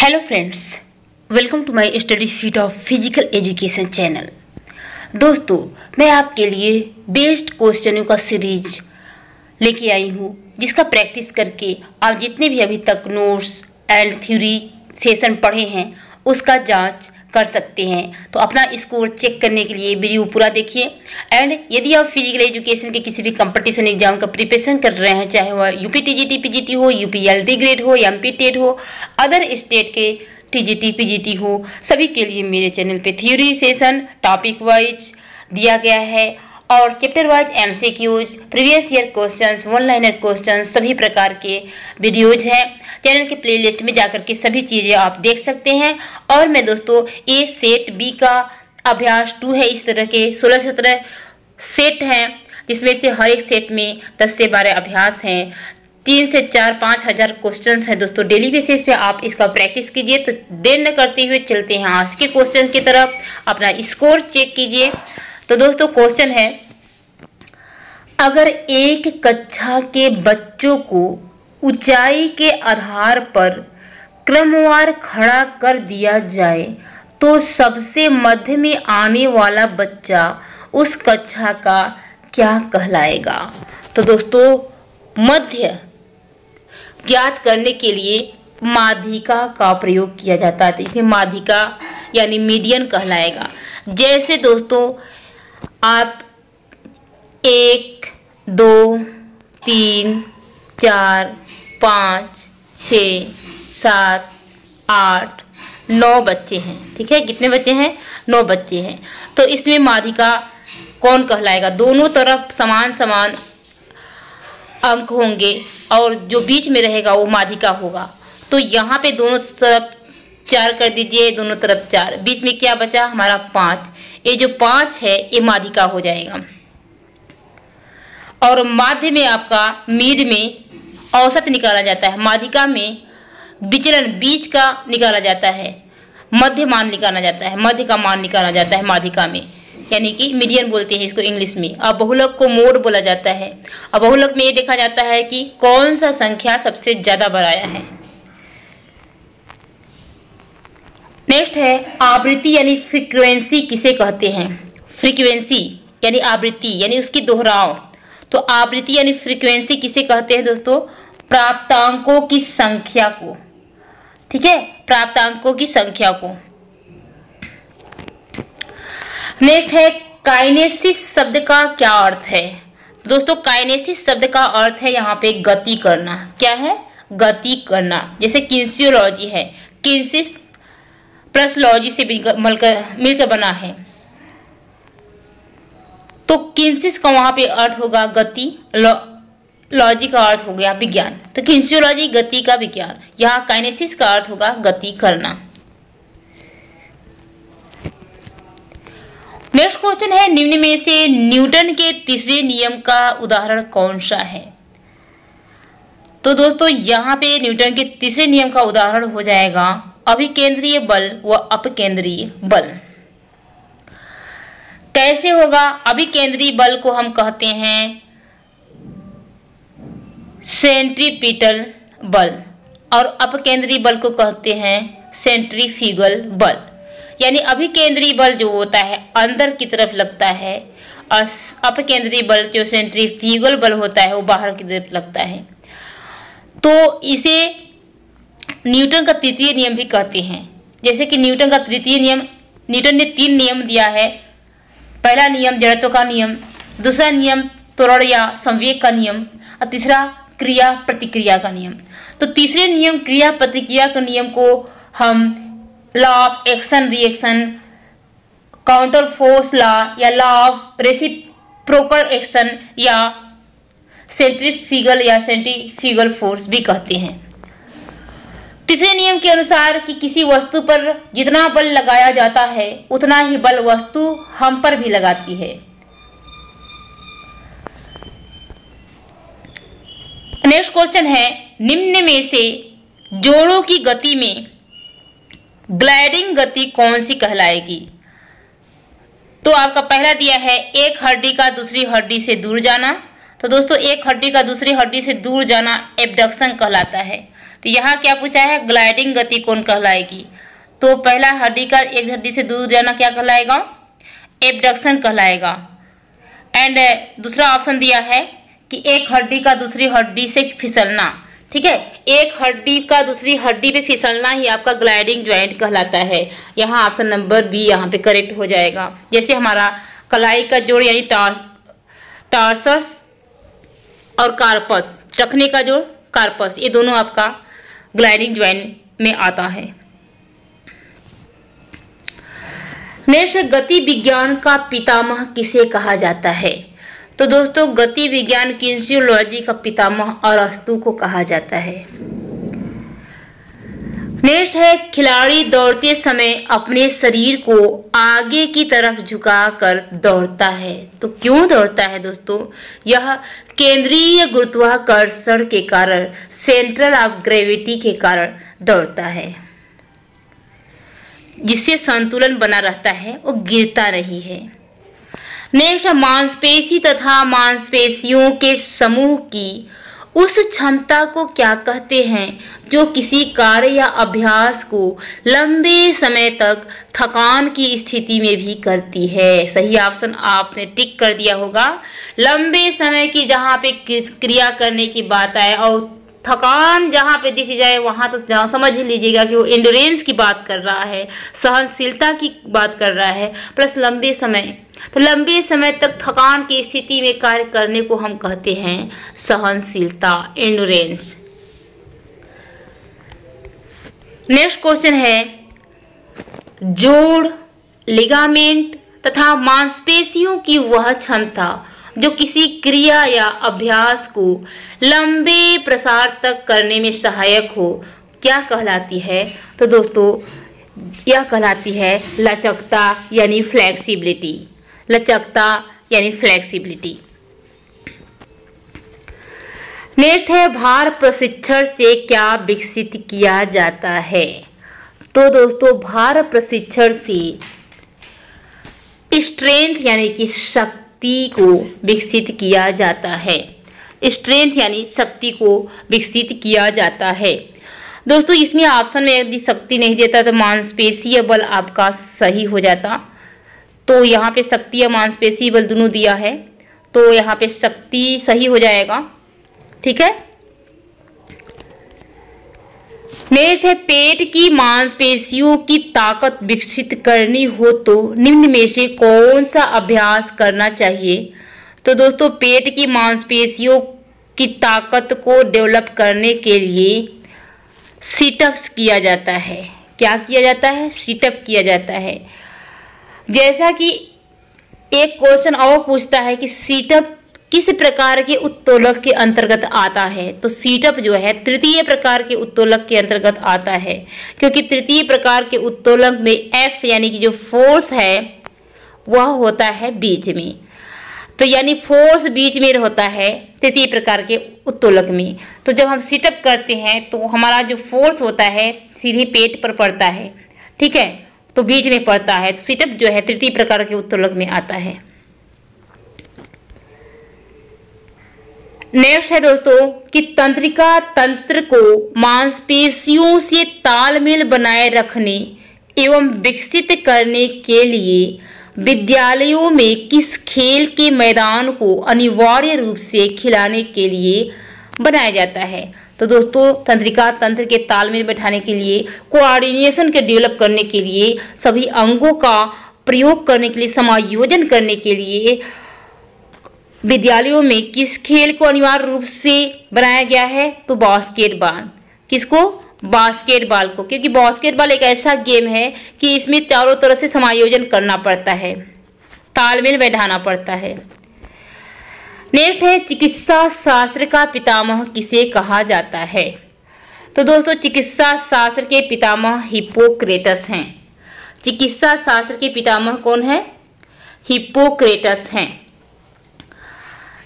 Hello friends, welcome to my study feet of physical education channel. दोस्तों, मैं आपके लिए बेस्ट क्वेश्चनों का सीरीज लेके आई हूँ, जिसका प्रैक्टिस करके आप जितने भी अभी तक नोट्स एंड थ्योरी सेशन पढ़े हैं उसका जांच कर सकते हैं। तो अपना स्कोर चेक करने के लिए वीडियो पूरा देखिए। एंड यदि आप फिजिकल एजुकेशन के किसी भी कंपटीशन एग्जाम का प्रिपरेशन कर रहे हैं, चाहे वह UPTGTPGT हो, UPLTGREAD हो, MPTET हो, अदर स्टेट के TGT PGT हो, सभी के लिए मेरे चैनल पे थ्योरी सेशन टॉपिक वाइज दिया गया है और chapter wise MCQs, previous year questions, one liner questions, सभी प्रकार के वीडियोज हैं। चैनल के प्लेलिस्ट में जाकर के सभी चीज़ें आप देख सकते हैं। और मैं दोस्तों ए सेट बी का अभ्यास 2 है, इस तरह के 16-17 सेट हैं, जिसमें से हर एक सेट में 10 से 12 अभ्यास हैं। 3 से 4-5 हज़ार क्वेश्चन हैं दोस्तों। डेली बेसिस पे आप इसका प्रैक्टिस कीजिए। तो देर न करते हुए चलते हैं आज के क्वेश्चन की तरफ। अपना स्कोर चेक कीजिए। तो दोस्तों क्वेश्चन है, अगर एक कक्षा के बच्चों को ऊंचाई के आधार पर क्रमवार खड़ा कर दिया जाए तो सबसे मध्य में आने वाला बच्चा उस कक्षा का क्या कहलाएगा। तो दोस्तों मध्य ज्ञात करने के लिए माध्यिका का प्रयोग किया जाता है। तो इसमें माध्यिका यानी मीडियन कहलाएगा। जैसे दोस्तों आप 1, 2, 3, 4, 5, 6, 7, 8, 9 बच्चे हैं। ठीक है, कितने बच्चे हैं? 9 बच्चे हैं। तो इसमें माध्यिका कौन कहलाएगा? दोनों तरफ समान समान अंक होंगे और जो बीच में रहेगा वो माध्यिका होगा। तो यहाँ पे दोनों तरफ 4 कर दीजिए, दोनों तरफ 4, बीच में क्या बचा हमारा 5। ये जो 5 है ये माध्यिका हो जाएगा। और माध्य में आपका मीड में औसत निकाला जाता है, माध्यिका में विचलन बीच का निकाला जाता है, मध्य मान निकाला जाता है, मध्य का मान निकाला जाता है माध्यिका में, यानी कि मीडियन बोलते हैं इसको इंग्लिश में। बहुलक को मोड बोला जाता है। बहुलक में ये देखा जाता है कि कौन सा संख्या सबसे ज़्यादा बढ़ाया है। नेक्स्ट है आवृत्ति यानी फ्रीक्वेंसी किसे कहते हैं? फ्रीक्वेंसी यानी आवृत्ति यानी उसकी दोहराव। तो आवृत्ति यानी फ्रीक्वेंसी किसे कहते हैं दोस्तों? प्राप्तांकों की संख्या को। ठीक है, प्राप्तांकों की संख्या को। नेक्स्ट है काइनेसिस शब्द का क्या अर्थ है? दोस्तों काइनेसिस शब्द का अर्थ है यहाँ पे गति करना। क्या है? गति करना। जैसे किनेसियोलॉजी है, किनेसिस प्लस लॉजी से मिलकर बना है। तो किनेसिस का वहाँ पे अर्थ होगा गति, लॉजी का अर्थ हो गया विज्ञान। तो किनेसियोलॉजी गति का विज्ञान, यहाँ काइनेसिस का अर्थ होगा गति करना। नेक्स्ट क्वेश्चन है, निम्न में से न्यूटन के तीसरे नियम का उदाहरण कौन सा है? तो दोस्तों यहाँ पे न्यूटन के तीसरे नियम का उदाहरण हो जाएगा अभिकेंद्रीय बल व अपकेंद्रीय बल। कैसे होगा? अभिकेंद्रीय बल को हम कहते हैं सेंट्रीपिटल बल और अपकेंद्रीय बल को कहते हैं सेंट्रीफ्यूगल बल। यानी अभिकेंद्रीय बल जो होता है अंदर की तरफ लगता है और अपकेंद्रीय बल जो सेंट्रीफ्यूगल बल होता है वो बाहर की तरफ लगता है। तो इसे न्यूटन का तृतीय नियम भी कहते हैं। जैसे कि न्यूटन का तृतीय नियम, न्यूटन ने 3 नियम दिया है। पहला नियम जड़त्व का नियम, दूसरा नियम त्वरण या संवेग का नियम और तीसरा क्रिया प्रतिक्रिया का नियम। तो तीसरे नियम क्रिया प्रतिक्रिया का नियम को हम law of action reaction, counter force law या लॉ ऑफ रेसिप्रोकल एक्शन या सेंट्रीफ्यूगल या सेंट्रीफ्यूगल फोर्स भी कहते हैं। तीसरे नियम के अनुसार कि किसी वस्तु पर जितना बल लगाया जाता है उतना ही बल वस्तु हम पर भी लगाती है। नेक्स्ट क्वेश्चन है, निम्न में से जोड़ों की गति में ग्लाइडिंग गति कौन सी कहलाएगी? तो आपका पहला दिया है एक हड्डी का दूसरी हड्डी से दूर जाना। तो दोस्तों एक हड्डी का दूसरी हड्डी से दूर जाना एब्डक्शन कहलाता है। तो यहाँ क्या पूछा है, ग्लाइडिंग गति कौन कहलाएगी। तो पहला हड्डी का एक हड्डी से दूर जाना क्या कहलाएगा, एबडक्शन कहलाएगा। एंड दूसरा ऑप्शन दिया है कि एक हड्डी का दूसरी हड्डी से फिसलना, ठीक है, एक हड्डी का दूसरी हड्डी पे फिसलना ही आपका ग्लाइडिंग ज्वाइंट कहलाता है। यहाँ ऑप्शन नंबर बी यहाँ पे करेक्ट हो जाएगा। जैसे हमारा कलाई का जोड़ यानी टार्सस और कार्पस, टखने का जोड़ कार्पस, ये दोनों आपका ग्लाइडिंग ज्वाइंट में आता है। नेक्स्ट, गति विज्ञान का पितामह किसे कहा जाता है। तो दोस्तों गति विज्ञान किनेसियोलॉजी का पितामह अरस्तु को कहा जाता है। नेक्स्ट है, खिलाड़ी दौड़ते समय अपने शरीर को आगे की तरफ झुकाकर दौड़ता है। तो क्यों दौड़ता है दोस्तों, यह केंद्रीय गुरुत्वाकर्षण के कारण, सेंट्रल ऑफ ग्रेविटी के कारण दौड़ता है, जिससे संतुलन बना रहता है और गिरता नहीं है। नेक्स्ट, मांसपेशी तथा मांसपेशियों के समूह की उस क्षमता को क्या कहते हैं जो किसी कार्य या अभ्यास को लंबे समय तक थकान की स्थिति में भी करती है। सही ऑप्शन आपने टिक कर दिया होगा, लंबे समय की जहाँ पे क्रिया करने की बात आए और थकान जहाँ पे दिख जाए वहाँ तो जहाँ समझ ही लीजिएगा कि वो एंड्योरेंस की बात कर रहा है, सहनशीलता की बात कर रहा है, प्लस लंबे समय, तो लंबे समय तक थकान की स्थिति में कार्य करने को हम कहते हैं सहनशीलता, एंड्योरेंस। नेक्स्ट क्वेश्चन है, जोड़, लिगामेंट तथा मांसपेशियों की वह क्षमता जो किसी क्रिया या अभ्यास को लंबे प्रसार तक करने में सहायक हो क्या कहलाती है। तो दोस्तों यह कहलाती है लचकता यानी फ्लेक्सिबिलिटी, लचकता यानी फ्लेक्सिबिलिटी। नेक्स्ट है, भार प्रशिक्षण से क्या विकसित किया जाता है। तो दोस्तों भार प्रशिक्षण से स्ट्रेंथ यानी कि शक्ति को विकसित किया जाता है, स्ट्रेंथ यानी शक्ति को विकसित किया जाता है। दोस्तों इसमें ऑप्शन में यदि शक्ति नहीं देता तो मांसपेशीय बल आपका सही हो जाता। तो यहाँ पे शक्ति या मांसपेशीय बल दोनों दिया है तो यहाँ पे शक्ति सही हो जाएगा, ठीक है। नेक्स्ट है, पेट की मांसपेशियों की ताकत विकसित करनी हो तो निम्न में से कौन सा अभ्यास करना चाहिए। तो दोस्तों पेट की मांसपेशियों की ताकत को डेवलप करने के लिए सिटअप्स किया जाता है। क्या किया जाता है, सिटअप किया जाता है। जैसा कि एक क्वेश्चन और पूछता है कि सिटअप किस प्रकार के उत्तोलक के अंतर्गत आता है। तो सिटअप जो है तृतीय प्रकार के उत्तोलक के अंतर्गत आता है, क्योंकि तृतीय प्रकार के उत्तोलक में एफ यानी कि जो फोर्स है वह होता है बीच में, तो यानी फोर्स बीच में होता है तृतीय प्रकार के उत्तोलक में। तो जब हम सिटअप करते हैं तो हमारा जो फोर्स होता है सीधे पेट पर पड़ता है, ठीक है, तो बीच में पड़ता है। तो सिटअप जो है तृतीय प्रकार के उत्तोलक में आता है। नेक्स्ट है दोस्तों कि तंत्रिका तंत्र को मांसपेशियों से तालमेल बनाए रखने एवं विकसित करने के लिए विद्यालयों में किस खेल के मैदान को अनिवार्य रूप से खिलाने के लिए बनाया जाता है। तो दोस्तों तंत्रिका तंत्र के तालमेल बैठाने के लिए, कोऑर्डिनेशन के डेवलप करने के लिए, सभी अंगों का प्रयोग करने के लिए, समायोजन करने के लिए विद्यालयों में किस खेल को अनिवार्य रूप से बनाया गया है। तो बास्केटबॉल, किसको, बास्केटबॉल को, क्योंकि बास्केटबॉल एक ऐसा गेम है कि इसमें चारों तरफ से समायोजन करना पड़ता है, तालमेल बैठाना पड़ता है। नेक्स्ट है, चिकित्सा शास्त्र का पितामह किसे कहा जाता है। तो दोस्तों चिकित्सा शास्त्र के पितामह हिपोक्रेटस हैं। चिकित्सा शास्त्र के पितामह कौन है, हिपोक्रेटस हैं।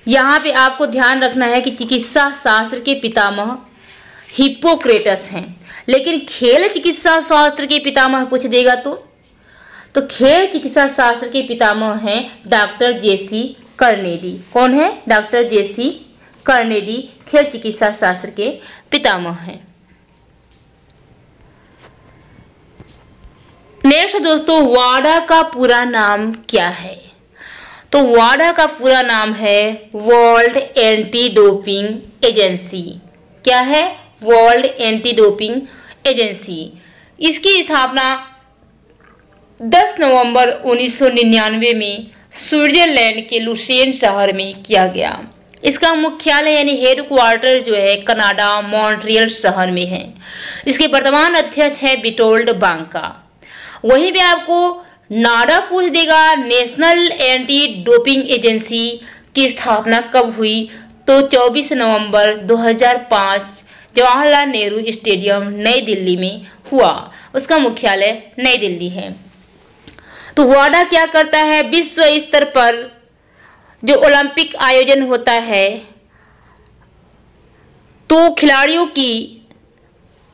यहाँ पे आपको ध्यान रखना है कि चिकित्सा शास्त्र के पितामह हिपोक्रेटस हैं, लेकिन खेल चिकित्सा शास्त्र के पितामह पूछ देगा तो खेल चिकित्सा शास्त्र के पितामह हैं डॉक्टर जेसी कर्नेडी। कौन है, डॉक्टर जेसी कर्नेडी खेल चिकित्सा शास्त्र के पितामह हैं। नेक्स्ट दोस्तों, वाडा का पूरा नाम क्या है? तो वाडा का पूरा नाम है वर्ल्ड एंटी डोपिंग एजेंसी। क्या है? World anti doping agency. इसकी स्थापना 10 नवंबर 1999 में स्विट्जरलैंड के लुसेन शहर में किया गया। इसका मुख्यालय यानी हेड क्वार्टर जो है कनाडा मॉन्ट्रियल शहर में है। इसके वर्तमान अध्यक्ष है बिटोल्ड बांका। वहीं पे आपको नाडा पूछ देगा, नेशनल एंटी डोपिंग एजेंसी की स्थापना कब हुई? तो 24 नवंबर 2005 जवाहरलाल नेहरू स्टेडियम नई दिल्ली में हुआ। उसका मुख्यालय नई दिल्ली है। तो वाडा क्या करता है? विश्व स्तर पर जो ओलंपिक आयोजन होता है तो खिलाड़ियों की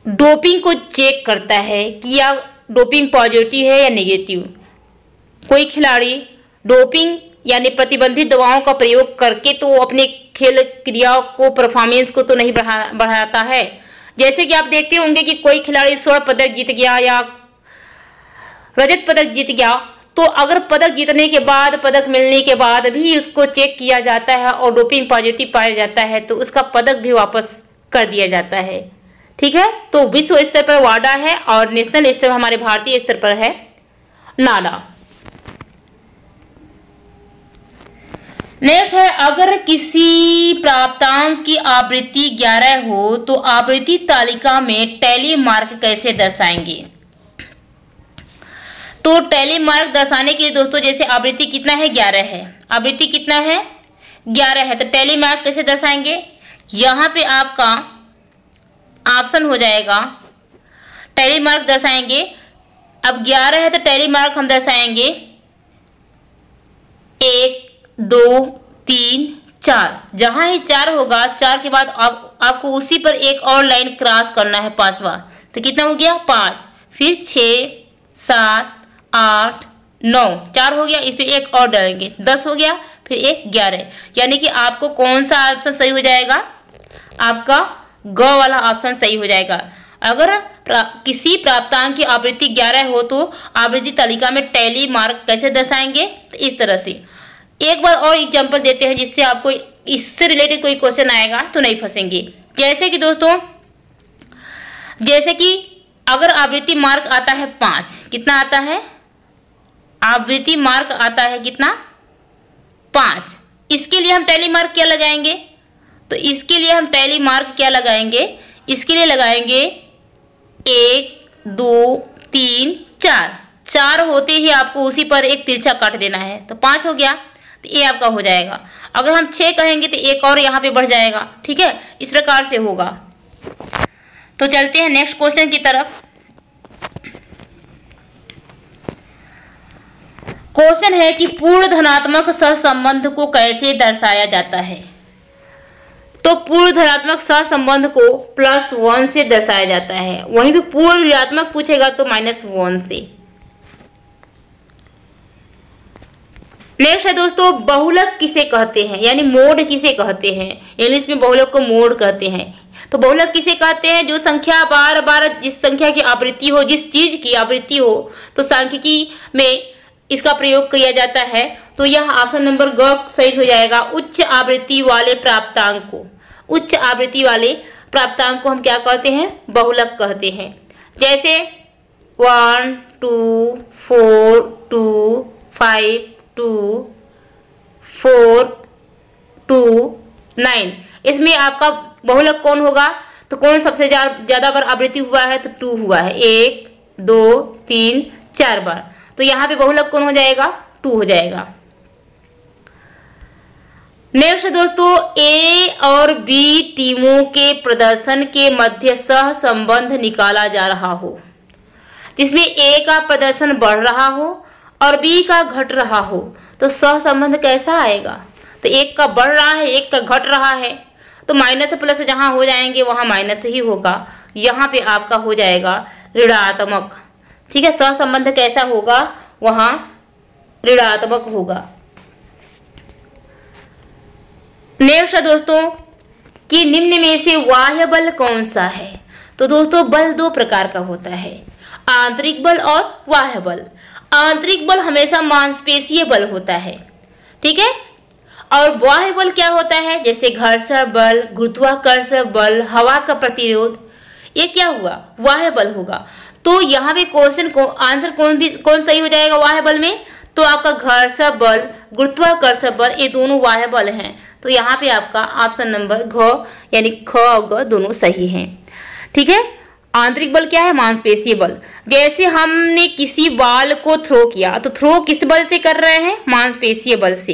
डोपिंग को चेक करता है कि या डोपिंग पॉजिटिव है या नेगेटिव। कोई खिलाड़ी डोपिंग यानी प्रतिबंधित दवाओं का प्रयोग करके तो अपने खेल क्रियाओं को परफॉर्मेंस को तो नहीं बढ़ाता है। जैसे कि आप देखते होंगे कि कोई खिलाड़ी स्वर्ण पदक जीत गया या रजत पदक जीत गया, तो अगर पदक जीतने के बाद, पदक मिलने के बाद भी उसको चेक किया जाता है और डोपिंग पॉजिटिव पाया जाता है तो उसका पदक भी वापस कर दिया जाता है। ठीक है, तो विश्व स्तर पर वाडा है और नेशनल स्तर हमारे भारतीय स्तर पर है नाडा। नेक्स्ट है, अगर किसी प्राप्तांक की आवृत्ति 11 हो तो आवृत्ति तालिका में टैली मार्क कैसे दर्शाएंगे? तो टैली मार्क दर्शाने के लिए दोस्तों, जैसे आवृत्ति कितना है? 11 है। आवृत्ति कितना है? 11 है। तो टैली मार्क कैसे दर्शाएंगे? यहाँ पे आपका ऑप्शन हो जाएगा टैली मार्क दर्शाएंगे। अब 11 है तो टैली मार्क हम दर्शाएंगे 1 2 3 4। जहाँ ही 4 होगा, 4 के बाद आपको उसी पर एक और लाइन क्रॉस करना है 5 बार। तो कितना हो गया? 5, फिर 6 7 8 9, 4 हो गया, इस पर एक और डालेंगे 10 हो गया, फिर 1 11। यानी कि आपको कौन सा ऑप्शन सही हो जाएगा? आपका ग वाला ऑप्शन सही हो जाएगा। अगर किसी प्राप्तांक की आवृत्ति 11 हो तो आवृत्ति तालिका में टैली मार्क कैसे दर्शाएंगे? तो इस तरह से। एक बार और एग्जाम्पल देते हैं जिससे आपको इससे रिलेटेड कोई क्वेश्चन आएगा तो नहीं फंसेंगे। जैसे कि दोस्तों, जैसे कि अगर आवृत्ति मार्क आता है 5, कितना आता है? आवृत्ति मार्क आता है कितना? 5। इसके लिए हम टैली मार्क क्या लगाएंगे? तो इसके लिए हम टैली मार्क क्या लगाएंगे? इसके लिए लगाएंगे 1 2 3 4। 4 होते ही आपको उसी पर एक तिरछा काट देना है तो 5 हो गया, तो ये आपका हो जाएगा। अगर हम 6 कहेंगे तो एक और यहाँ पे बढ़ जाएगा। ठीक है, इस प्रकार से होगा। तो चलते हैं नेक्स्ट क्वेश्चन की तरफ। क्वेश्चन है कि पूर्ण धनात्मक सहसंबंध को कैसे दर्शाया जाता है? तो पूर्ण धनात्मक सहसंबंध को +1 से दर्शाया जाता है। वहीं पे पूर्ण ऋणात्मक पूछेगा तो -1 से। नेक्स्ट है दोस्तों, बहुलक किसे कहते हैं यानी मोड किसे कहते हैं? इंग्लिश में बहुलक को मोड कहते हैं। तो बहुलक किसे कहते हैं? जो संख्या बार बार, जिस संख्या की आवृत्ति हो, जिस चीज की आवृत्ति हो, तो सांख्यिकी में इसका प्रयोग किया जाता है। तो यह ऑप्शन नंबर ग सही हो जाएगा। उच्च आवृत्ति वाले प्राप्तांक को, उच्च आवृत्ति वाले प्राप्तांक को हम क्या कहते हैं? बहुलक कहते हैं। जैसे 1 2 4 2 5 2 4 2 9, इसमें आपका बहुलक कौन होगा? तो कौन सबसे ज्यादा बार आवृत्ति हुआ है? तो 2 हुआ है, 1 2 3 4 बार। तो यहाँ पे बहुलक कौन हो जाएगा? 2 हो जाएगा। नेक्स्ट दोस्तों, ए और बी टीमों के प्रदर्शन के मध्य सहसंबंध निकाला जा रहा हो, जिसमें ए का प्रदर्शन बढ़ रहा हो और बी का घट रहा हो, तो सहसंबंध कैसा आएगा? तो एक का बढ़ रहा है, एक का घट रहा है, तो माइनस प्लस जहाँ हो जाएंगे वहाँ माइनस ही होगा। यहाँ पे आपका हो जाएगा ऋणात्मक। ठीक है, सहसंबंध कैसा होगा? वहां ऋणात्मक होगा। नेक्स्ट दोस्तों, कि निम्न में से बाह्य बल कौन सा है? तो दोस्तों बल दो प्रकार का होता है, आंतरिक बल और बाह्य बल। आंतरिक बल हमेशा मांसपेशीय बल होता है, ठीक है, और बाह्य बल क्या होता है जैसे घर्षण बल, गुरुत्वाकर्षण बल, हवा का प्रतिरोध, ये क्या हुआ बाह्य बल होगा। तो यहाँ पे क्वेश्चन को आंसर कौन सही हो जाएगा बाह्य बल में, तो आपका घर्षण बल, गुरुत्वाकर्षण बल, ये दोनों बाह्य बल हैं। तो यहाँ पे आपका ऑप्शन नंबर घ यानी ख और ग दोनों सही हैं, ठीक है। आंतरिक बल क्या है, मांसपेशीय बल। जैसे हमने किसी बाल को थ्रो किया तो थ्रो किस बल से कर रहे हैं, मांसपेशीय बल से।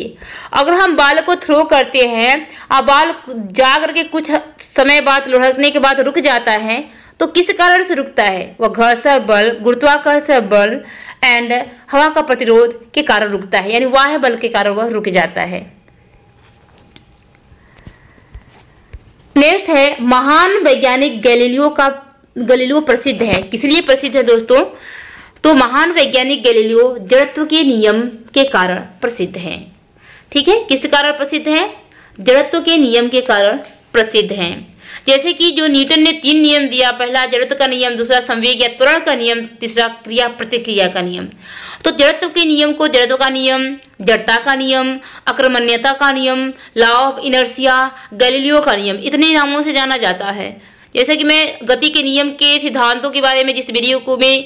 अगर हम बाल को थ्रो करते हैं और बाल जा करके कुछ समय बाद लुढ़कने के बाद रुक जाता है तो किस कारण से रुकता है, वह घर्षण बल, गुरुत्वाकर्षण बल एंड हवा का प्रतिरोध के कारण रुकता है, यानी बाह्य बल के कारण वह रुक जाता है। नेक्स्ट है महान वैज्ञानिक गैलीलियो का, गैलीलियो प्रसिद्ध है, किस लिए प्रसिद्ध है दोस्तों, तो महान वैज्ञानिक गैलीलियो जड़त्व के नियम के कारण प्रसिद्ध है, ठीक है। किस कारण प्रसिद्ध है, जड़त्व के नियम के कारण प्रसिद्ध है। जैसे कि जो न्यूटन ने तीन नियम दिया, पहला जड़त्व का नियम, दूसरा संवेग या त्वरण का नियम, तीसरा क्रिया प्रतिक्रिया का नियम। तो जड़त्व के नियम को जड़त्व का नियम, जड़ता का नियम, अकर्मण्यता का नियम, लॉ ऑफ इनर्शिया, गैलीलियो का नियम, इतने नामों से जाना जाता है। जैसे कि मैं गति के नियम के सिद्धांतों के बारे में जिस वीडियो को मैं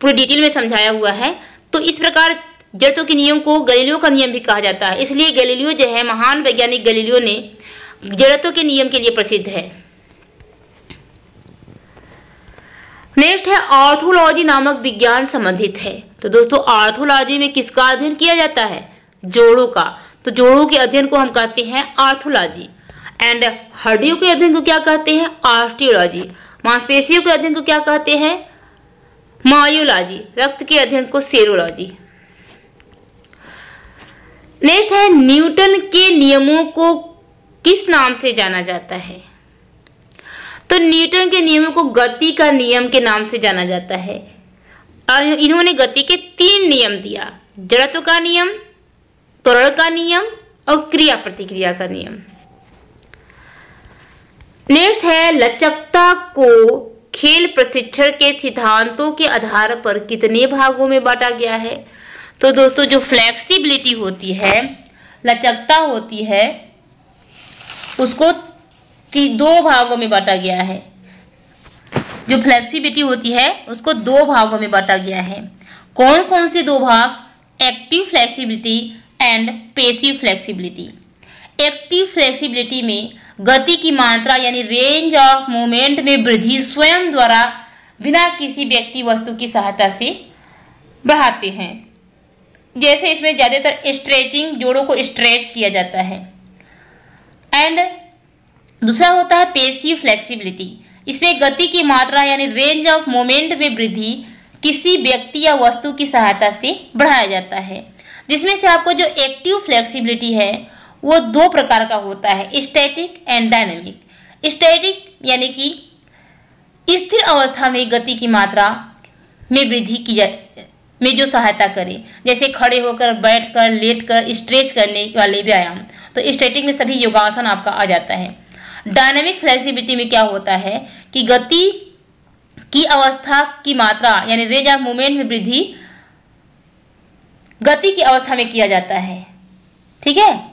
पूरी डिटेल में समझाया हुआ है, तो इस प्रकार जड़त्व के नियम को गैलीलियो का नियम भी कहा जाता है। इसलिए गैलीलियो जो है, महान वैज्ञानिक गैलीलियो ने जड़त्व के नियम के लिए प्रसिद्ध है। नेक्स्ट है ऑर्थोलॉजी नामक विज्ञान संबंधित है। तो दोस्तों ऑर्थोलॉजी में किसका अध्ययन किया जाता है, जोड़ों का। तो जोड़ों के अध्ययन को हम कहते हैं ऑर्थोलॉजी एंड हड्डियों के अध्ययन को क्या कहते हैं, ऑस्टियोलॉजी। मांसपेशियों के अध्ययन को क्या कहते हैं, मायोलॉजी। रक्त के अध्ययन को सेरोलॉजी। नेक्स्ट है न्यूटन के नियमों को किस नाम से जाना जाता है, तो न्यूटन के नियमों को गति का नियम के नाम से जाना जाता है। और इन्होंने गति के तीन नियम दिया, जड़त्व का नियम, त्वरण का नियम और क्रिया प्रतिक्रिया का नियम। नेक्स्ट है लचकता को खेल प्रशिक्षण के सिद्धांतों के आधार पर कितने भागों में बांटा गया है, तो दोस्तों जो फ्लेक्सिबिलिटी होती है, लचकता होती है, उसको दो भागों में बांटा गया है। जो फ्लेक्सिबिलिटी होती है उसको दो भागों में बांटा गया है। कौन कौन से दो भाग, active flexibility and passive flexibility. Active flexibility में गति की मात्रा यानी रेंज ऑफ मूवमेंट में वृद्धि स्वयं द्वारा बिना किसी व्यक्ति वस्तु की सहायता से बढ़ाते हैं। जैसे इसमें ज़्यादातर स्ट्रेचिंग, जोड़ों को स्ट्रेच किया जाता है। एंड दूसरा होता है पैसिव फ्लेक्सिबिलिटी। इसमें गति की मात्रा यानी रेंज ऑफ मोमेंट में वृद्धि किसी व्यक्ति या वस्तु की सहायता से बढ़ाया जाता है। जिसमें से आपको जो एक्टिव फ्लेक्सिबिलिटी है वो दो प्रकार का होता है, स्टैटिक एंड डायनेमिक। स्टैटिक यानी कि स्थिर अवस्था में गति की मात्रा में वृद्धि की में जो सहायता करे, जैसे खड़े होकर, बैठकर, लेटकर स्ट्रेच करने वाले व्यायाम, तो स्टैटिक में सभी योगासन आपका आ जाता है। डायनेमिक फ्लेक्सिबिलिटी में क्या होता है कि गति की अवस्था की मात्रा यानी रेंज ऑफ मूवमेंट में वृद्धि गति की अवस्था में किया जाता है, ठीक है।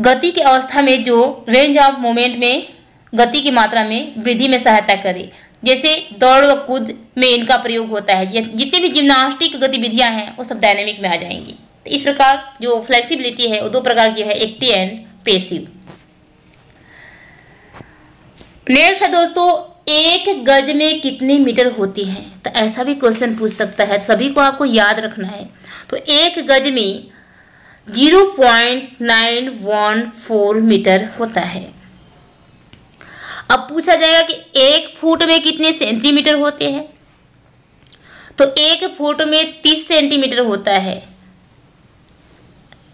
गति की अवस्था में जो रेंज ऑफ मूवमेंट में गति की मात्रा में वृद्धि में सहायता करे, जैसे दौड़ व कूद में इनका प्रयोग होता है। जितने भी जिम्नास्टिक गतिविधियां हैं वो सब डायनेमिक में आ जाएंगी। तो इस प्रकार जो फ्लेक्सिबिलिटी है वो दो प्रकार की है, एक्टिव एंड पैसिव। नेक्स्ट है दोस्तों, एक गज में कितने मीटर होती हैं, तो ऐसा भी क्वेश्चन पूछ सकता है, सभी को आपको याद रखना है। तो एक गज में 0.914 मीटर होता है। अब पूछा जाएगा कि एक फुट में कितने सेंटीमीटर होते हैं, तो एक फुट में 30 सेंटीमीटर होता है,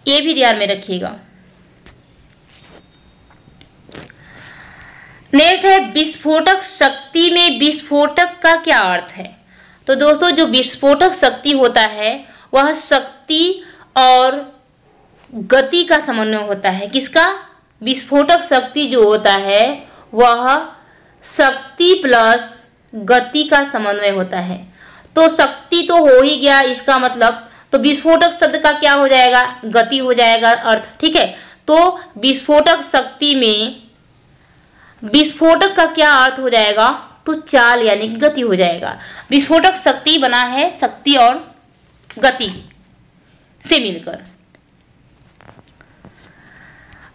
ये भी ध्यान में रखिएगा। नेक्स्ट है विस्फोटक शक्ति में विस्फोटक का क्या अर्थ है, तो दोस्तों जो विस्फोटक शक्ति होता है वह शक्ति और गति का समन्वय होता है। किसका, विस्फोटक शक्ति जो होता है वह शक्ति प्लस गति का समन्वय होता है। तो शक्ति तो हो ही गया, इसका मतलब तो विस्फोटक शब्द का क्या हो जाएगा, गति हो जाएगा अर्थ, ठीक है। तो विस्फोटक शक्ति में विस्फोटक का क्या अर्थ हो जाएगा, तो चाल यानी कि गति हो जाएगा। विस्फोटक शक्ति बना है शक्ति और गति से मिलकर।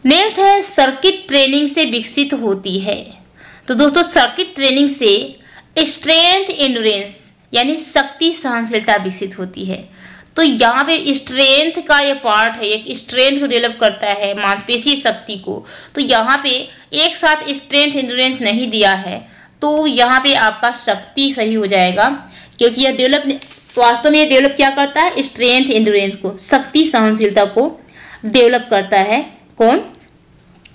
नेक्स्ट है सर्किट ट्रेनिंग से विकसित होती है। तो दोस्तों सर्किट ट्रेनिंग से स्ट्रेंथ एंड्योरेंस यानी शक्ति सहनशीलता विकसित होती है। तो यहाँ पे स्ट्रेंथ का ये पार्ट है, एक स्ट्रेंथ को डेवलप करता है मांसपेशी शक्ति को। तो यहाँ पे एक साथ स्ट्रेंथ एंड्योरेंस नहीं दिया है, तो यहाँ पे आपका शक्ति सही हो जाएगा, क्योंकि यह डेवलप वास्तव में ये डेवलप क्या करता है, स्ट्रेंथ एंड्योरेंस को, शक्ति सहनशीलता को डेवलप करता है। कौन?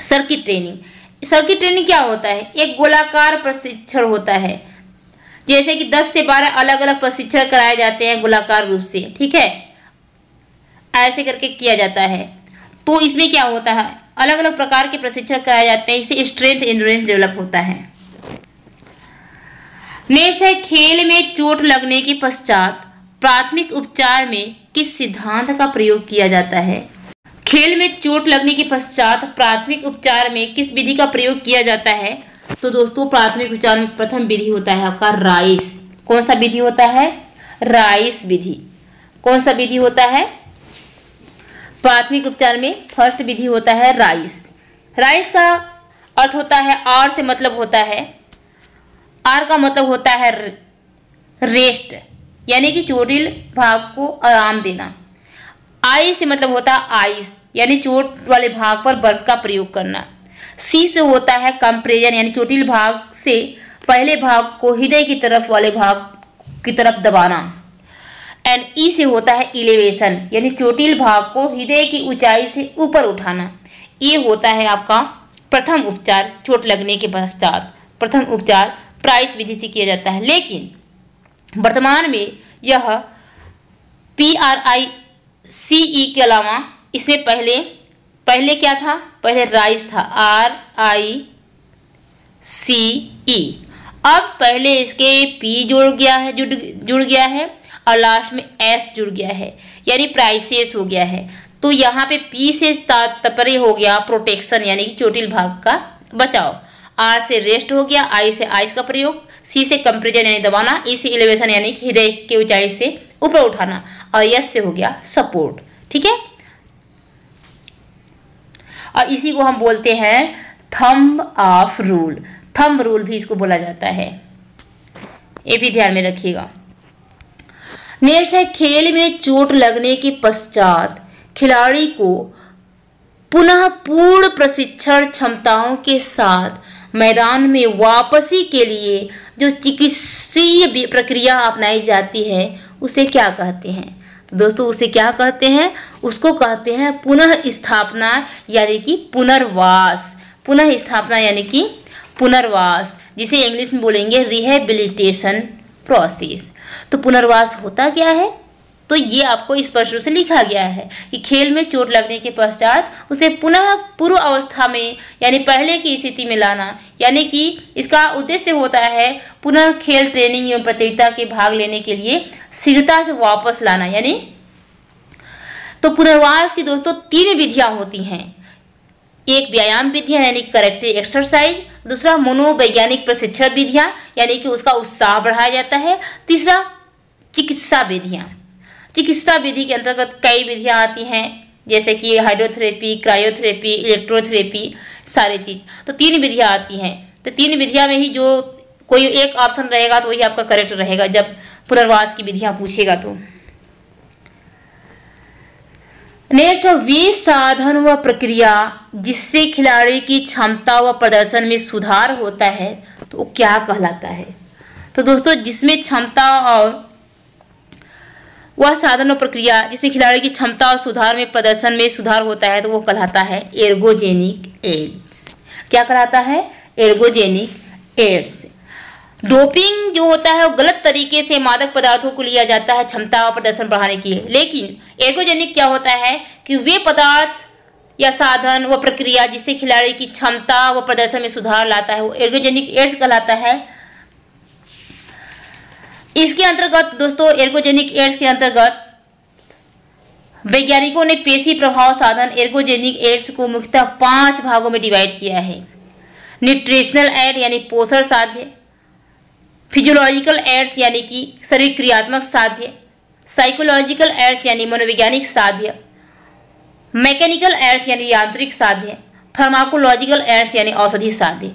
Circuit training. सर्किट ट्रेनिंग क्या होता है, एक गोलाकार प्रशिक्षण होता है, जैसे कि 10 से 12 अलग अलग प्रशिक्षण कराए जाते हैं गोलाकार रूप से, ठीक है, ऐसे करके किया जाता है। तो इसमें क्या होता है, अलग अलग प्रकार के प्रशिक्षण कराए जाते हैं, इससे स्ट्रेंथ एंड्योरेंस डेवलप होता है। नेक्स्ट है खेल में चोट लगने के पश्चात प्राथमिक उपचार में किस सिद्धांत का प्रयोग किया जाता है। खेल में चोट लगने के पश्चात प्राथमिक उपचार में किस विधि का प्रयोग किया जाता है। तो दोस्तों प्राथमिक उपचार में प्रथम विधि होता है आपका राइस। कौन सा विधि होता है, राइस विधि। कौन सा विधि होता है प्राथमिक उपचार में, फर्स्ट विधि होता है राइस। राइस का अर्थ होता है, आर से मतलब होता है, आर का मतलब होता है रेस्ट यानी कि चोटिल भाग को आराम देना। आई से मतलब होता है आइस यानी चोट वाले भाग पर बर्फ का प्रयोग करना। सी से होता है कंप्रेशन यानी चोटिल भाग से पहले भाग को हृदय की तरफ वाले भाग की तरफ दबाना। एंड ई से होता है इलेवेशन यानी चोटिल भाग को हृदय की ऊंचाई से ऊपर उठाना। ये होता है आपका प्रथम उपचार चोट लगने के पश्चात। प्रथम उपचार प्राइस विधि से किया जाता है, लेकिन वर्तमान में यह PRICE के अलावा इससे पहले क्या था, पहले राइस था, RICE। अब पहले इसके P जुड़ गया है और लास्ट में S जुड़ गया है यानी प्राइसेस हो गया है। तो यहाँ पे P से तात्पर्य हो गया प्रोटेक्शन यानी कि चोटिल भाग का बचाव, आर से रेस्ट हो गया, आई से आइस का प्रयोग, सी से कंप्रेशन यानी दबाना, ई से इलेवेशन यानी हृदय की ऊंचाई से ऊपर उठाना, और एस से हो गया सपोर्ट, ठीक है। और इसी को हम बोलते हैं thumb of rule, thumb rule भी इसको बोला जाता है, ये भी ध्यान में रखिएगा। नेक्स्ट है खेल में चोट लगने के पश्चात खिलाड़ी को पुनः पूर्ण प्रशिक्षण क्षमताओं के साथ मैदान में वापसी के लिए जो चिकित्सीय प्रक्रिया अपनाई जाती है उसे क्या कहते हैं। तो दोस्तों उसे क्या कहते हैं, उसको कहते हैं पुनः स्थापना यानी कि पुनर्वास। पुनः स्थापना यानी कि पुनर्वास, जिसे इंग्लिश में बोलेंगे रिहेबिलिटेशन प्रोसेस। तो पुनर्वास होता क्या है, तो ये आपको स्पष्ट रूप से लिखा गया है कि खेल में चोट लगने के पश्चात उसे पुनः पूर्व अवस्था में यानी पहले की स्थिति में लाना, यानी कि इसका उद्देश्य होता है पुनः खेल ट्रेनिंग एवं प्रतियोगिता के भाग लेने के लिए शीघ्रता से वापस लाना यानी। तो पुनर्वास की दोस्तों 3 विधियां होती हैं, एक व्यायाम विधियां यानी करेक्टिव एक्सरसाइज, दूसरा मनोवैज्ञानिक प्रशिक्षण विधियां यानी कि उसका उत्साह बढ़ाया जाता है, तीसरा चिकित्सा विधियां। चिकित्सा विधि के अंतर्गत कई विधियां आती हैं जैसे कि हाइड्रोथेरेपी, क्रायोथेरेपी, इलेक्ट्रोथेरेपी, सारी चीज़। तो 3 विधियां आती हैं, तो 3 विधियां में ही जो कोई एक ऑप्शन रहेगा तो वही आपका करेक्ट रहेगा जब पुनर्वास की विधियां पूछेगा तो। नेक्स्ट है वे साधन व प्रक्रिया जिससे खिलाड़ी की क्षमता व प्रदर्शन में सुधार होता है तो वो क्या कहलाता है। तो दोस्तों जिसमें क्षमता और वह साधन और प्रक्रिया जिसमें खिलाड़ी की क्षमता और सुधार में प्रदर्शन में सुधार होता है तो वो कहलाता है एर्गोजेनिक एड्स। क्या कहलाता है, एर्गोजेनिक एड्स। डोपिंग जो होता है वो गलत तरीके से मादक पदार्थों को लिया जाता है क्षमता और प्रदर्शन बढ़ाने के लिए, लेकिन एर्गोजेनिक क्या होता है कि वे पदार्थ या साधन व प्रक्रिया जिससे खिलाड़ी की क्षमता व प्रदर्शन में सुधार लाता है वो एर्गोजेनिक एड्स कहलाता है। इसके अंतर्गत दोस्तों एर्गोजेनिक एड्स के अंतर्गत वैज्ञानिकों ने पेशी प्रभाव साधन एर्गोजेनिक एड्स को मुख्यतः 5 भागों में डिवाइड किया है। न्यूट्रिशनल एड यानी पोषण साध्य, फिजियोलॉजिकल एड्स यानी कि शरीर क्रियात्मक साध्य, साइकोलॉजिकल एड्स यानी मनोवैज्ञानिक साध्य, मैकेनिकल एड्स यानी यांत्रिक साध्य, फार्माकोलॉजिकल एड्स यानी औषधि साध्य।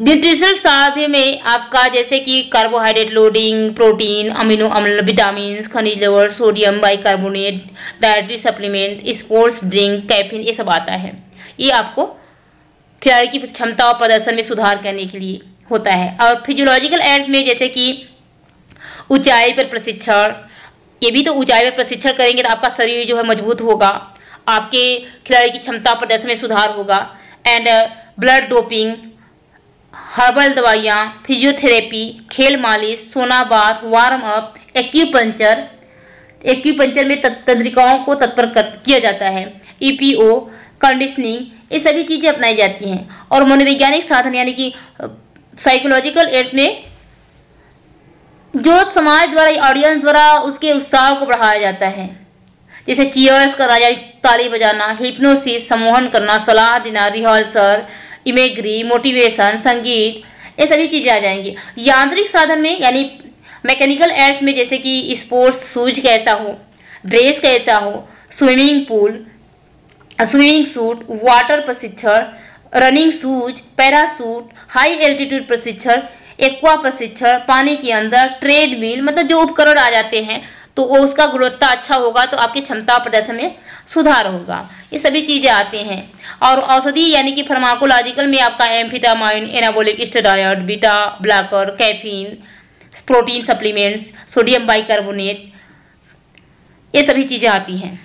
न्यूट्रिशनल साध्य में आपका जैसे कि कार्बोहाइड्रेट लोडिंग, प्रोटीन, अमीनो अम्ल, विटामिन, खनिज लवण, sodium bicarbonate, dietary supplement, sports drink, caffeine, ये सब आता है। ये आपको खिलाड़ी की क्षमता और प्रदर्शन में सुधार करने के लिए होता है। और फिजियोलॉजिकल एड्स में जैसे कि ऊंचाई पर प्रशिक्षण, ये भी तो ऊंचाई पर प्रशिक्षण करेंगे तो आपका शरीर जो है मजबूत होगा, आपके खिलाड़ी की क्षमता प्रदर्शन में सुधार होगा। एंड ब्लड डोपिंग, हर्बल दवाइयाँ, फिजियोथेरेपी, खेल मालिश, sauna bath, warm up, acupuncture में तंत्रिकाओं को तत्पर किया जाता है, EPO, कंडीशनिंग, ये सभी चीज़ें अपनाई जाती हैं। और मनोवैज्ञानिक साधन यानी कि साइकोलॉजिकल एड्स में जो समाज द्वारा, ऑडियंस द्वारा उसके उत्साह को बढ़ाया जाता है, जैसे चीयर्स करना, ताली बजाना, हिप्नोसिस, सम्मोहन करना, सलाह देना, रिहर्सल, इमेजरी, मोटिवेशन, संगीत, ये सभी चीज़ें आ जाएंगी। यांत्रिक साधन में यानी मैकेनिकल एड्स में जैसे कि स्पोर्ट्स शूज कैसा हो, ड्रेस कैसा हो, swimming pool, swimming suit, water प्रशिक्षण, running shoes, parachute, high altitude प्रशिक्षण, एक्वा प्रशिक्षण, पानी के अंदर, ट्रेडमिल, मतलब जो उपकरण आ जाते हैं तो वो उसका गुणवत्ता अच्छा होगा तो आपकी क्षमता प्रदर्शन में सुधार होगा। ये सभी चीज़ें आते हैं। और औषधि यानी कि फार्माकोलॉजिकल में आपका amphetamine, anabolic steroid, beta blocker, caffeine, protein supplements, sodium bicarbonate, ये सभी चीज़ें आती हैं।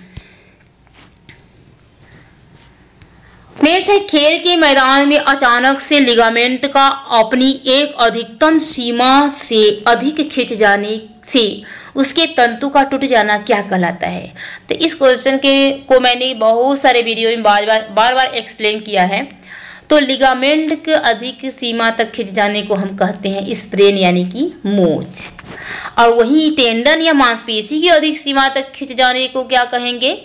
नेक्स्ट है खेल के मैदान में अचानक से लिगामेंट का अपनी एक अधिकतम सीमा से अधिक खिंच जाने से उसके तंतु का टूट जाना क्या कहलाता है। तो इस क्वेश्चन के को मैंने बहुत सारे वीडियो में बार बार एक्सप्लेन किया है। तो लिगामेंट के अधिक सीमा तक खिंच जाने को हम कहते हैं स्प्रेन यानी कि मोच, और वहीं टेंडन या मांसपेशी की अधिक सीमा तक खिंच जाने को क्या कहेंगे,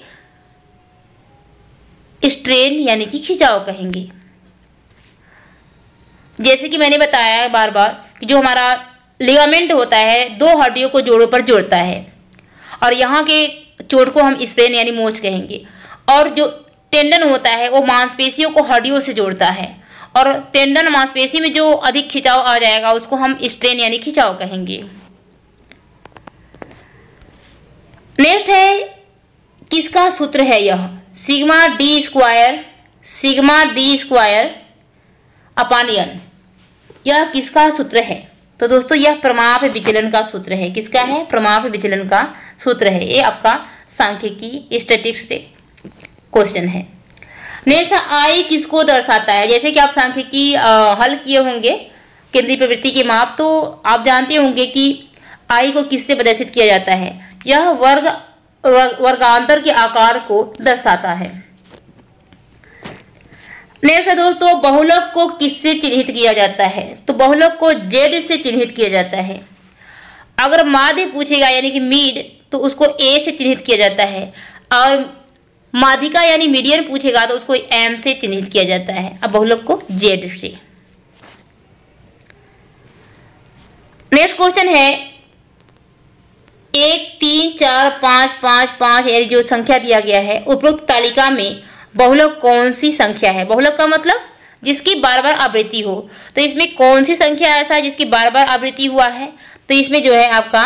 स्ट्रेन यानी कि खिंचाव कहेंगे। जैसे कि मैंने बताया है बार बार कि जो हमारा लिगामेंट होता है 2 हड्डियों को जोड़ों पर जोड़ता है, और यहाँ के चोट को हम स्प्रेन यानी मोच कहेंगे। और जो टेंडन होता है वो मांसपेशियों को हड्डियों से जोड़ता है, और टेंडन मांसपेशी में जो अधिक खिंचाव आ जाएगा उसको हम स्ट्रेन यानी खिंचाव कहेंगे। नेक्स्ट है किसका सूत्र है, यह sigma D square upon N, यह किसका सूत्र है। तो दोस्तों यह प्रमाप विचलन का सूत्र है। किसका है, प्रमाप विचलन का सूत्र है। ये आपका सांख्यिकी स्टैटिस्टिक्स से क्वेश्चन है। नेक्स्ट आई किसको दर्शाता है, जैसे कि आप सांख्यिकी हल किए होंगे केंद्रीय प्रवृत्ति के माप, तो आप जानते होंगे कि आई को किससे प्रदर्शित किया जाता है। यह वर्गांतर के आकार को दर्शाता है। नेक्स्ट दोस्तों बहुलक को किससे चिन्हित किया जाता है, तो बहुलक को जेड से चिन्हित किया जाता है। अगर माध्य पूछेगा यानी कि मीड, तो उसको ए से चिन्हित किया जाता है, और माध्यिका यानी मीडियन पूछेगा तो उसको एम से चिन्हित किया जाता है। अब बहुलक को जेड से। नेक्स्ट क्वेश्चन है 1, 3, 4, 5, 5, 5 यानी जो संख्या दिया गया है, उपरोक्त तालिका में बहुलक कौन सी संख्या है। बहुलक का मतलब जिसकी बार बार आवृत्ति हो, तो इसमें कौन सी संख्या ऐसा है जिसकी बार बार आवृत्ति हुआ है। तो इसमें जो है आपका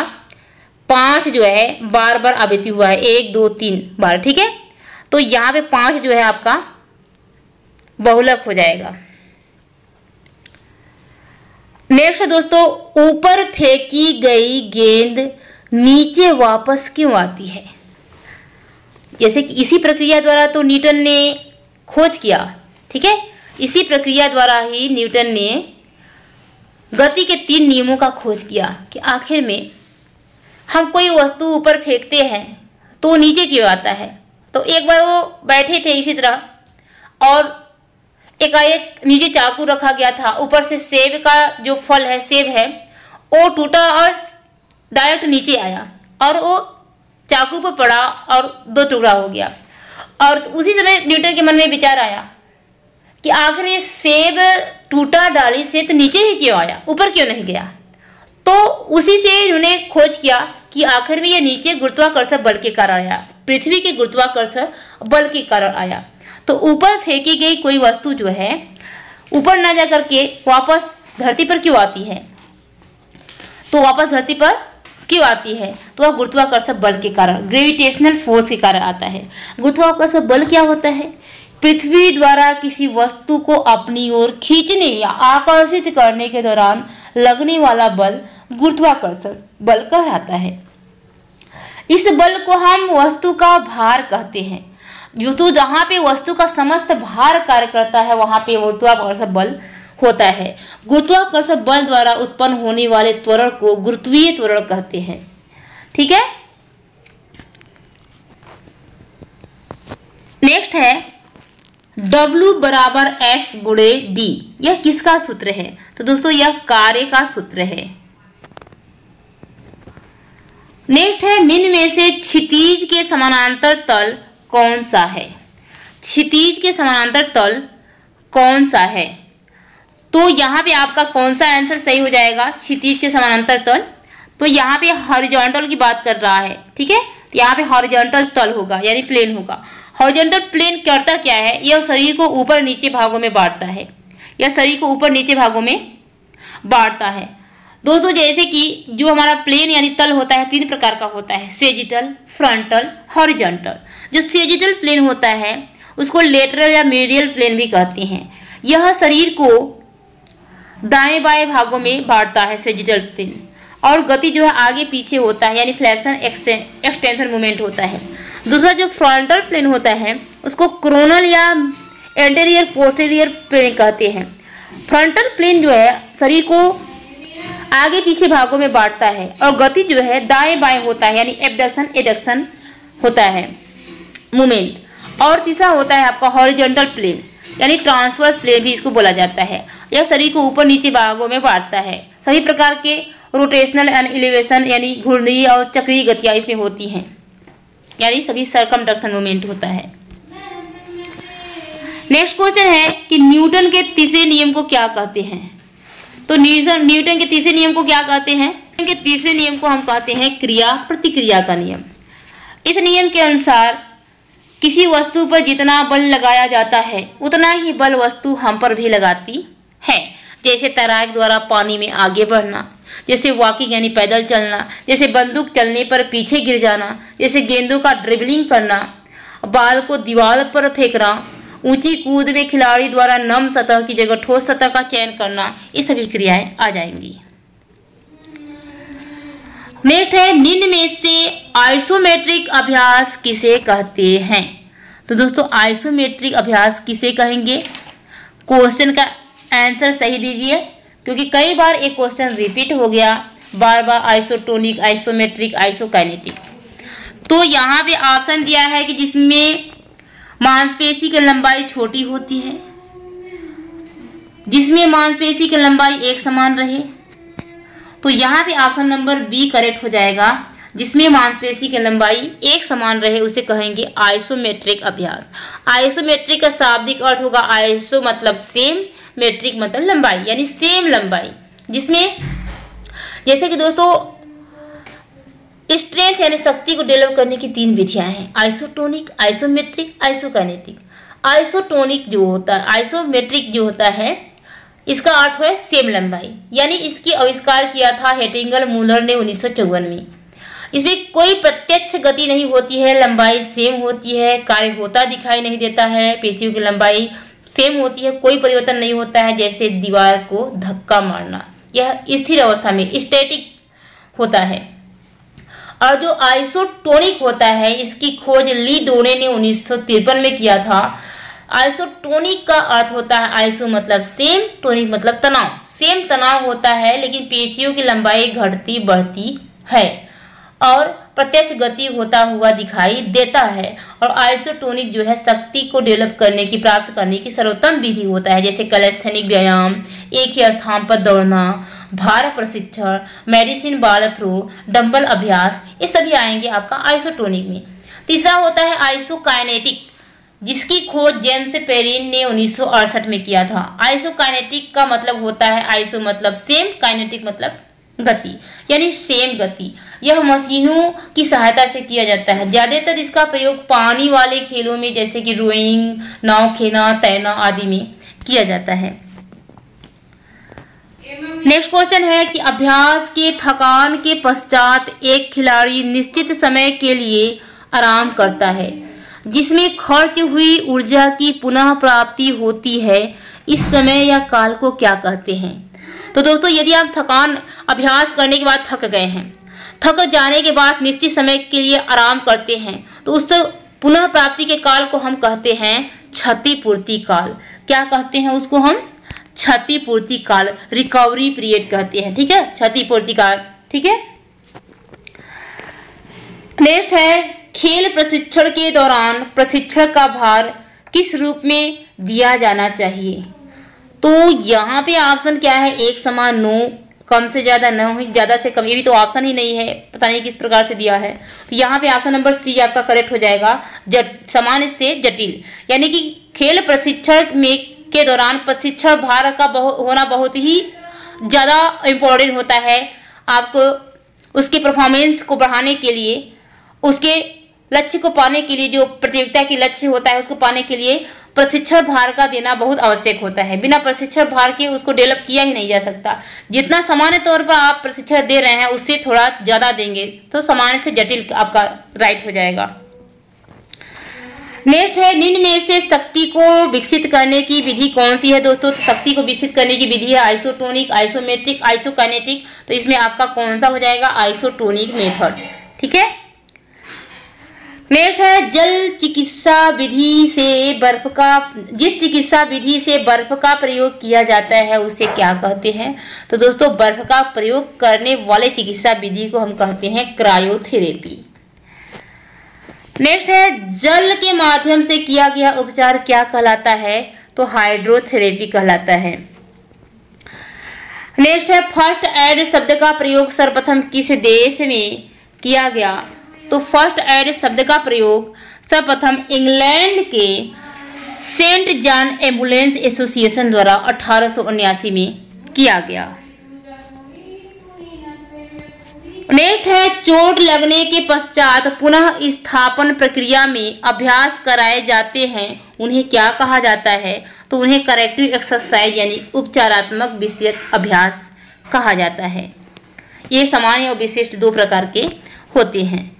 5 जो है बार बार आवृत्ति हुआ है, 1, 2, 3 बार, ठीक है। तो यहाँ पे 5 जो है आपका बहुलक हो जाएगा। नेक्स्ट दोस्तों ऊपर फेंकी गई गेंद नीचे वापस क्यों आती है, जैसे कि इसी प्रक्रिया द्वारा तो न्यूटन ने खोज किया, ठीक है। इसी प्रक्रिया द्वारा ही न्यूटन ने गति के 3 नियमों का खोज किया कि आखिर में हम कोई वस्तु ऊपर फेंकते हैं तो नीचे क्यों आता है। तो एक बार वो बैठे थे इसी तरह और एकाएक नीचे चाकू रखा गया था, ऊपर से सेब का जो फल है, सेब है, वो टूटा और डायरेक्ट नीचे आया और वो चाकू पर पड़ा और दो टुकड़ा हो गया। और उसी समय न्यूटन के मन में विचार आया कि आखिर ये सेब टूटा डाली से तो नीचे ही क्यों आया, ऊपर क्यों नहीं गया। तो उसी से इन्होंने खोज किया कि आखिर में ये नीचे गुरुत्वाकर्षण बल के कारण आया, पृथ्वी के गुरुत्वाकर्षण बल के कारण आया। तो ऊपर फेंकी गई कोई वस्तु जो है ऊपर ना जा करके वापस धरती पर क्यों आती है, तो वापस धरती पर क्यों आती है, तो वह गुरुत्वाकर्षण बल के कारण, ग्रेविटेशनल फोर्स के कारण आता है। गुरुत्वाकर्षण बल क्या होता है? पृथ्वी द्वारा किसी वस्तु को अपनी ओर खींचने या आकर्षित करने के दौरान लगने वाला बल गुरुत्वाकर्षण बल कहलाता है। इस बल को हम वस्तु का भार कहते हैं। जो जहाँ पे वस्तु का समस्त भार कार्य करता है वहाँ पे गुरुत्वाकर्षण बल होता है। गुरुत्वाकर्षण बल द्वारा उत्पन्न होने वाले त्वरण को गुरुत्वीय त्वरण कहते हैं। ठीक है, नेक्स्ट है W बराबर F गुणे D। यह किसका सूत्र है? तो दोस्तों यह कार्य का सूत्र है। नेक्स्ट है, निम्न में से क्षितिज के समानांतर तल कौन सा है? क्षितिज के समानांतर तल कौन सा है? तो यहाँ पे आपका कौन सा आंसर सही हो जाएगा? क्षितिज के समानांतर तल, तो यहाँ पे हॉरिजॉन्टल की बात कर रहा है। ठीक है, तो यहाँ पे हॉरिजॉन्टल तल होगा यानी प्लेन होगा। हॉरिजॉन्टल प्लेन करता क्या है? यह शरीर को ऊपर नीचे भागों में बांटता है, यह शरीर को ऊपर नीचे भागों में बांटता है। दोस्तों जैसे कि जो हमारा प्लेन यानी तल होता है तीन प्रकार का होता है, सेजिटल, फ्रंटल, हॉरिजॉन्टल। जो सेजिटल प्लेन होता है उसको लेटरल या मेडियल प्लेन भी कहते हैं। यह शरीर को दाएं बाएं भागों में बांटता है सेजिटल प्लेन, और गति जो है आगे पीछे होता है यानी फ्लेक्शन एक्सटेंशन मूवमेंट होता है। दूसरा जो फ्रंटल प्लेन होता है उसको क्रोनल या एंटेरियर पोस्टीरियर प्लेन कहते हैं। फ्रंटल प्लेन जो है शरीर को आगे पीछे भागों में बांटता है और गति जो है दाएं बाएं होता है यानी एबडक्शन एडक्शन होता है मूवमेंट। और तीसरा होता है आपका हॉरिजॉन्टल प्लेन यानी ट्रांसवर्स प्लेन भी इसको बोला जाता है। यह शरीर को ऊपर नीचे भागों में बांटता है। सभी प्रकार के रोटेशनल एंड एलिवेशन यानी घूर्णीय और चक्रीय गतियाँ इसमें होती हैं, यानी सभी सर्कमडक्शन मूवमेंट होता है। नेक्स्ट क्वेश्चन है कि न्यूटन के तीसरे नियम को क्या कहते हैं? तो न्यूटन के तीसरे नियम को क्या कहते हैं? न्यूटन के तीसरे नियम को हम कहते हैं क्रिया प्रतिक्रिया का नियम। इस नियम के अनुसार किसी वस्तु पर जितना बल लगाया जाता है उतना ही बल वस्तु हम पर भी लगाती है। जैसे तैराक द्वारा पानी में आगे बढ़ना, जैसे वॉकिंग यानी पैदल चलना, जैसे बंदूक चलने पर पीछे गिर जाना, जैसे गेंदों का ड्रिबलिंग करना, बाल को दीवार पर फेंकना, ऊंची कूद में खिलाड़ी द्वारा नम सतह की जगह ठोस सतह का चयन करना, ये सभी क्रियाएं आ जाएंगी। नेक्स्ट है, निम्न में से आइसोमेट्रिक अभ्यास किसे कहते हैं? तो दोस्तों आइसोमेट्रिक अभ्यास किसे कहेंगे? क्वेश्चन का आंसर सही दीजिए, क्योंकि कई बार एक क्वेश्चन रिपीट हो गया बार बार, आइसोटोनिक, आइसोमेट्रिक, आइसोकाइनेटिक। तो यहाँ पे ऑप्शन दिया है कि जिसमें मांसपेशी की लंबाई छोटी होती है, जिसमें मांसपेशी की लंबाई एक समान रहे, तो यहाँ पे ऑप्शन नंबर बी करेक्ट हो जाएगा। जिसमें मांसपेशी की लंबाई एक समान रहे उसे कहेंगे आइसोमेट्रिक अभ्यास। आइसोमेट्रिक का शाब्दिक अर्थ होगा आइसो मतलब सेम, मेट्रिक मतलब लंबाई, यानी सेम लंबाई। जिसमें जैसे कि दोस्तों स्ट्रेंथ यानी शक्ति को डेवलप करने की तीन विधियां हैं, आइसोटोनिक, आइसोमेट्रिक, आइसोकाइनेटिक। आइसोटोनिक जो होता है, आइसोमेट्रिक जो होता है, इसका अर्थ है सेम लंबाई, यानी इसकी आविष्कार किया था हेटिंगल मूलर ने 1954 में। इसमें कोई प्रत्यक्ष गति नहीं होती है, लंबाई सेम होती है, कार्य होता दिखाई नहीं देता है, पेशियों की लंबाई सेम होती है, कोई परिवर्तन नहीं होता है। जैसे दीवार को धक्का मारना, यह स्थिर अवस्था में स्टैटिक होता है। और जो आइसोटोनिक होता है इसकी खोज ली डोने ने 1953 में किया था। आइसोटोनिक का अर्थ होता है आइसो मतलब सेम, टोनिक मतलब तनाव, सेम तनाव होता है लेकिन पेशियों की लंबाई घटती बढ़ती है। और प्रत्यक्ष गति होता हुआ दिखाई देता है। और आइसोटोनिक जो है शक्ति को डेवलप करने की प्राप्त करने की सर्वोत्तम विधि होता है, जैसे कलेस्थेनिक व्यायाम, एक ही स्थान पर दौड़ना, भार प्रशिक्षण, मेडिसिन बॉल थ्रो, डंबल अभ्यास, ये सभी आएंगे आपका आइसोटोनिक में। तीसरा होता है आइसोकाइनेटिक, जिसकी खोज जेम्स पेरिन ने 1968 में किया था। आइसोकाइनेटिक का मतलब होता है आइसो मतलब सेम, काइनेटिक मतलब गति, यानी सेम गति। यह मशीनों की सहायता से किया जाता है। ज़्यादातर इसका प्रयोग पानी वाले खेलों में जैसे कि रोइंग, नाव खेलना, तैरना आदि में किया जाता है। नेक्स्ट क्वेश्चन है कि अभ्यास के थकान के पश्चात एक खिलाड़ी निश्चित समय के लिए आराम करता है, जिसमें खर्च हुई ऊर्जा की पुनः प्राप्ति होती है। इस समय या काल को क्या कहते हैं? तो दोस्तों, यदि आप थकान अभ्यास करने के बाद थक गए हैं, थक जाने के बाद निश्चित समय के लिए आराम करते हैं, तो उस पुनः प्राप्ति के काल को हम कहते हैं क्षतिपूर्ति काल। क्या कहते हैं उसको? हम क्षतिपूर्ति काल, रिकवरी पीरियड कहते हैं। ठीक है, क्षतिपूर्ति काल। ठीक है, नेक्स्ट है खेल प्रशिक्षण के दौरान प्रशिक्षक का भार किस रूप में दिया जाना चाहिए? तो यहाँ पे ऑप्शन क्या है? एक समान, नो, कम से ज़्यादा, न हो ज़्यादा से कम, ये भी तो ऑप्शन ही नहीं है, पता नहीं किस प्रकार से दिया है। तो यहाँ पे ऑप्शन नंबर सी आपका करेक्ट हो जाएगा, समान से जटिल, यानी कि खेल प्रशिक्षण में के दौरान प्रशिक्षण भार का होना बहुत ही ज़्यादा इम्पोर्टेंट होता है आपको उसके परफॉर्मेंस को बढ़ाने के लिए, उसके लक्ष्य को पाने के लिए, जो प्रतियोगिता के लक्ष्य होता है उसको पाने के लिए प्रशिक्षण भार का देना बहुत आवश्यक होता है। बिना प्रशिक्षण भार के उसको डेवलप किया ही नहीं जा सकता। जितना सामान्य तौर पर आप प्रशिक्षण दे रहे हैं उससे थोड़ा ज़्यादा देंगे तो सामान्य से जटिल आपका राइट हो जाएगा। नेक्स्ट है, निम्न में से शक्ति को विकसित करने की विधि कौन सी है? दोस्तों, शक्ति को विकसित करने की विधि है आइसोटोनिक, आइसोमेट्रिक, आइसोकाइनेटिक। तो इसमें आपका कौन सा हो जाएगा? Isotonic method. ठीक है, नेक्स्ट है, जल चिकित्सा विधि से बर्फ का, जिस चिकित्सा विधि से बर्फ का प्रयोग किया जाता है उसे क्या कहते हैं? तो दोस्तों, बर्फ का प्रयोग करने वाले चिकित्सा विधि को हम कहते हैं क्रायोथेरेपी। नेक्स्ट है, जल के माध्यम से किया गया उपचार क्या कहलाता है? तो हाइड्रोथेरेपी कहलाता है। नेक्स्ट है, फर्स्ट एड शब्द का प्रयोग सर्वप्रथम किस देश में किया गया? तो फर्स्ट एड शब्द का प्रयोग सर्वप्रथम इंग्लैंड के सेंट जॉन एम्बुलेंस एसोसिएशन द्वारा 1879 में किया गया। नेक्स्ट है, चोट लगने के पश्चात पुनः स्थापन प्रक्रिया में अभ्यास कराए जाते हैं उन्हें क्या कहा जाता है? तो उन्हें करेक्टिव एक्सरसाइज यानी उपचारात्मक विषय अभ्यास कहा जाता है। ये सामान्य और विशिष्ट दो प्रकार के होते हैं।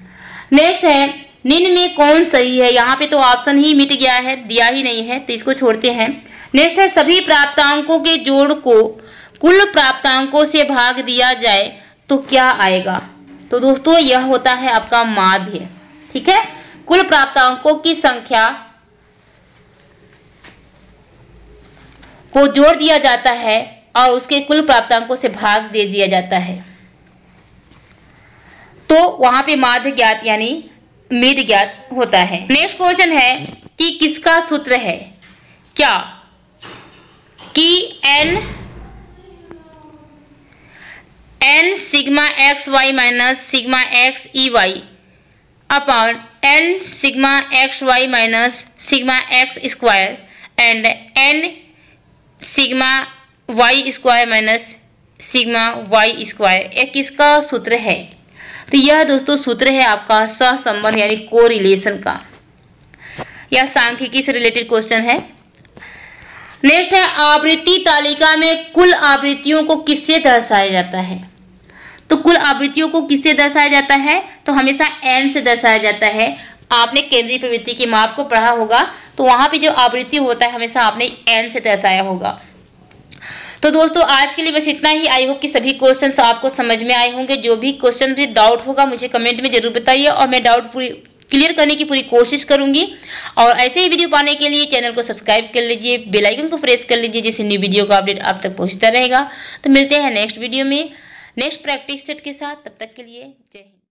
नेक्स्ट है, निम्न में कौन सही है? यहाँ पे तो ऑप्शन ही मिट गया है, दिया ही नहीं है, तो इसको छोड़ते हैं। नेक्स्ट है, सभी प्राप्तांकों के जोड़ को कुल प्राप्तांकों से भाग दिया जाए तो क्या आएगा? तो दोस्तों, यह होता है आपका माध्य। ठीक है, कुल प्राप्तांकों की संख्या को जोड़ दिया जाता है और उसके कुल प्राप्तांकों से भाग दे दिया जाता है, तो वहाँ पे माध्य ज्ञात यानी मीड ज्ञात होता है। नेक्स्ट क्वेश्चन है कि किसका सूत्र है? क्या कि n sigma X Y minus sigma X E Y upon n sigma X Y minus sigma X square and n sigma Y square minus sigma Y square, यह किसका सूत्र है? तो यह दोस्तों सूत्र है आपका सहसंबंध यानी कोरिलेशन का। यह सांख्यिकी से रिलेटेड क्वेश्चन है। नेक्स्ट है, आवृत्ति तालिका में कुल आवृत्तियों को किससे दर्शाया जाता है? तो कुल आवृत्तियों को किससे दर्शाया जाता है? तो हमेशा n से दर्शाया जाता है। आपने केंद्रीय प्रवृत्ति की माप को पढ़ा होगा, तो वहाँ पे जो आवृत्ति होता है हमेशा आपने n से दर्शाया होगा। तो दोस्तों, आज के लिए बस इतना ही। आई होप कि सभी क्वेश्चंस आपको समझ में आए होंगे। जो भी क्वेश्चन में डाउट होगा मुझे कमेंट में जरूर बताइए और मैं डाउट पूरी क्लियर करने की पूरी कोशिश करूंगी। और ऐसे ही वीडियो पाने के लिए चैनल को सब्सक्राइब कर लीजिए, बेल आइकन को प्रेस कर लीजिए, जिससे न्यू वीडियो का अपडेट आप तक पहुँचता रहेगा। तो मिलते हैं नेक्स्ट वीडियो में नेक्स्ट प्रैक्टिस सेट के साथ। तब तक के लिए जय हिंद।